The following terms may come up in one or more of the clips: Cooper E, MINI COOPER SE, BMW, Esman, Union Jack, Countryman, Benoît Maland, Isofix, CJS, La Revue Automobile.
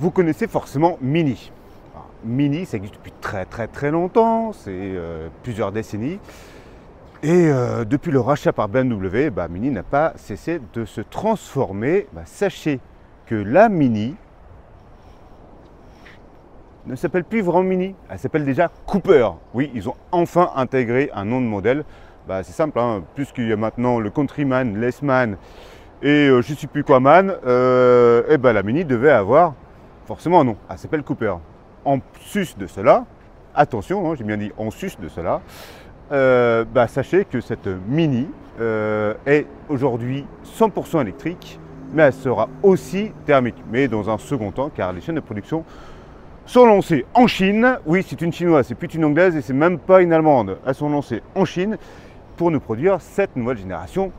Vous connaissez forcément Mini. Alors, Mini, ça existe depuis très longtemps, c'est plusieurs décennies. Et depuis le rachat par BMW, Mini n'a pas cessé de se transformer. Sachez que la Mini ne s'appelle plus vraiment Mini, elle s'appelle déjà Cooper. Oui, ils ont enfin intégré un nom de modèle. C'est simple, hein, puisqu'il y a maintenant le Countryman, l'Esman et je ne sais plus quoi man, la Mini devait avoir forcément un nom. Elle s'appelle Cooper. En sus de cela, attention, hein, j'ai bien dit en sus de cela, sachez que cette Mini est aujourd'hui 100% électrique, mais elle sera aussi thermique, mais dans un second temps, car les chaînes de production sont lancées en Chine. Oui, c'est une chinoise, c'est plus une anglaise et c'est même pas une allemande. Elles sont lancées en Chine pour nous produire cette nouvelle génération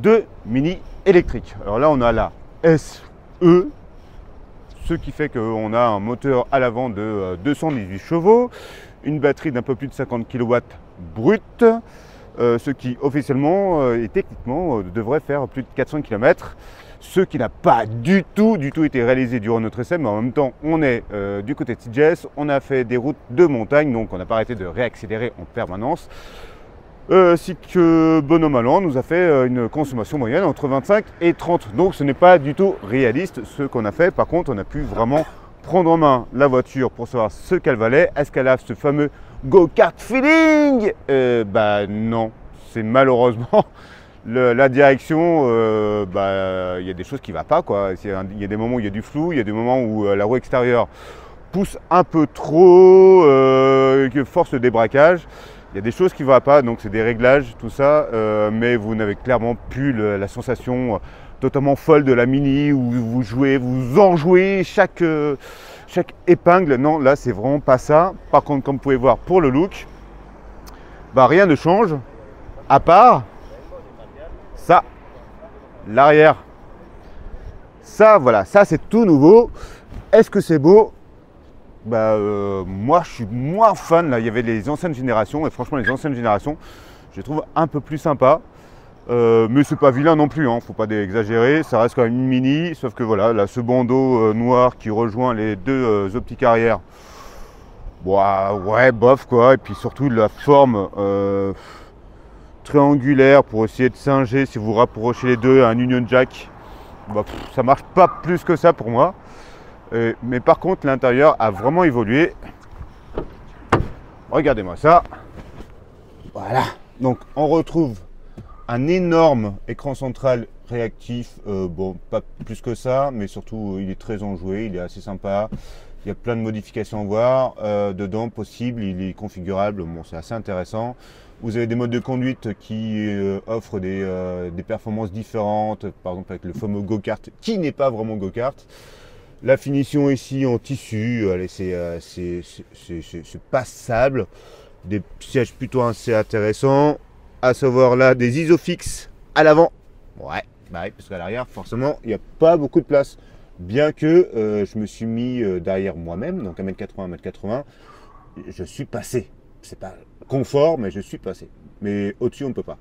de Mini électrique. Alors là, on a la SE, ce qui fait qu'on a un moteur à l'avant de 218 chevaux, une batterie d'un peu plus de 50 kW brut, ce qui officiellement et techniquement devrait faire plus de 400 km, ce qui n'a pas du tout été réalisé durant notre essai, mais en même temps on est du côté de CJS, on a fait des routes de montagne, donc on n'a pas arrêté de réaccélérer en permanence. Ainsi que Benoît Maland nous a fait une consommation moyenne entre 25 et 30. Donc ce n'est pas du tout réaliste ce qu'on a fait. Par contre, on a pu vraiment prendre en main la voiture pour savoir ce qu'elle valait. Est-ce qu'elle a ce fameux go-kart feeling? Non, c'est malheureusement la direction. Il y a des choses qui ne vont pas, quoi. Il y a des moments où il y a du flou, il y a des moments où la roue extérieure pousse un peu trop, force le débraquage. Il y a des choses qui ne vont pas, donc c'est des réglages, tout ça, mais vous n'avez clairement plus la sensation totalement folle de la Mini où vous jouez, vous enjouez chaque épingle. Non, là, c'est vraiment pas ça. Par contre, comme vous pouvez voir pour le look, rien ne change, à part ça, l'arrière. Ça, voilà, ça, c'est tout nouveau. Est-ce que c'est beau? Moi je suis moins fan, là il y avait les anciennes générations et franchement les anciennes générations je les trouve un peu plus sympas, mais c'est pas vilain non plus, hein, faut pas exagérer, ça reste quand même une Mini, sauf que voilà, là ce bandeau noir qui rejoint les deux optiques arrière, ouais bof quoi, et puis surtout la forme triangulaire pour essayer de singer si vous rapprochez les deux à un Union Jack, ça marche pas plus que ça pour moi. Mais par contre, l'intérieur a vraiment évolué. Regardez-moi ça. Voilà. Donc, on retrouve un énorme écran central réactif. Pas plus que ça, mais surtout, il est très enjoué. Il est assez sympa. Il y a plein de modifications à voir. Dedans, possible. Il est configurable. C'est assez intéressant. Vous avez des modes de conduite qui offrent des performances différentes. Par exemple, avec le fameux go-kart qui n'est pas vraiment go-kart. La finition ici en tissu, c'est passable. Des sièges plutôt assez intéressants. À savoir là, des isofixes à l'avant. Ouais, parce qu'à l'arrière, forcément, il n'y a pas beaucoup de place. Bien que je me suis mis derrière moi-même, donc 1m80, 1m80, je suis passé. C'est pas confort, mais je suis passé. Mais au-dessus, on ne peut pas.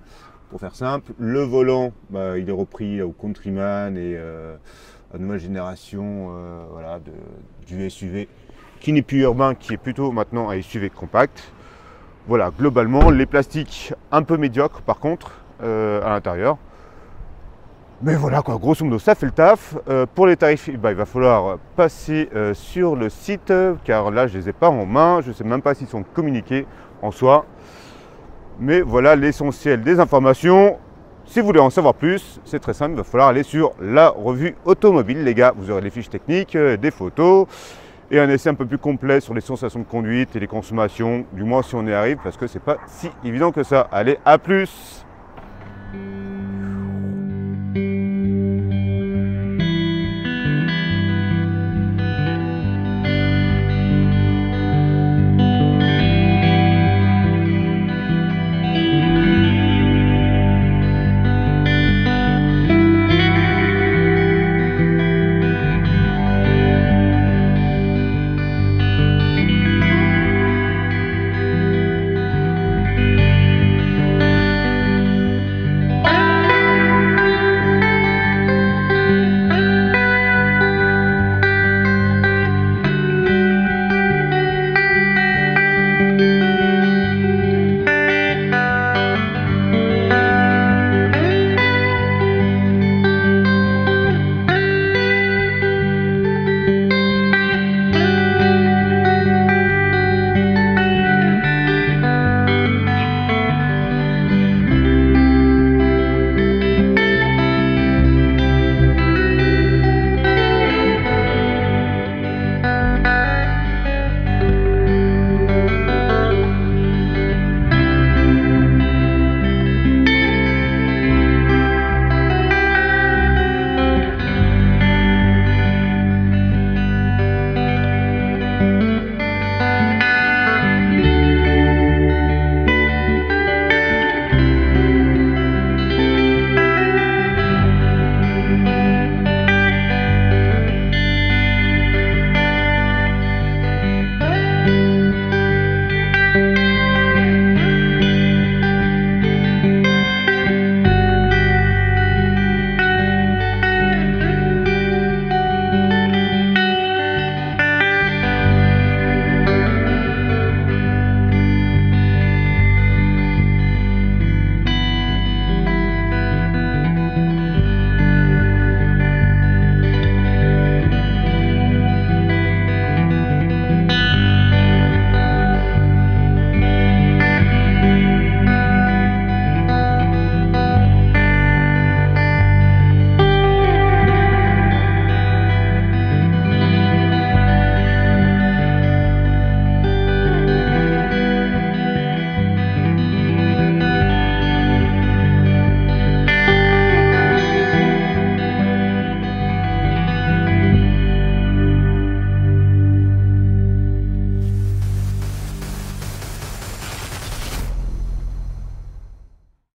Pour faire simple, le volant, il est repris au Countryman et... nouvelle génération du SUV qui n'est plus urbain, qui est plutôt maintenant un SUV compact. Voilà, globalement, les plastiques un peu médiocres par contre à l'intérieur. Mais voilà quoi, grosso modo, ça fait le taf. Pour les tarifs, il va falloir passer sur le site car là, je ne les ai pas en main. Je ne sais même pas s'ils sont communiqués en soi. Mais voilà l'essentiel des informations. Si vous voulez en savoir plus, c'est très simple, il va falloir aller sur La Revue Automobile, les gars. Vous aurez des fiches techniques, des photos et un essai un peu plus complet sur les sensations de conduite et les consommations, du moins si on y arrive, parce que c'est pas si évident que ça. Allez, à plus!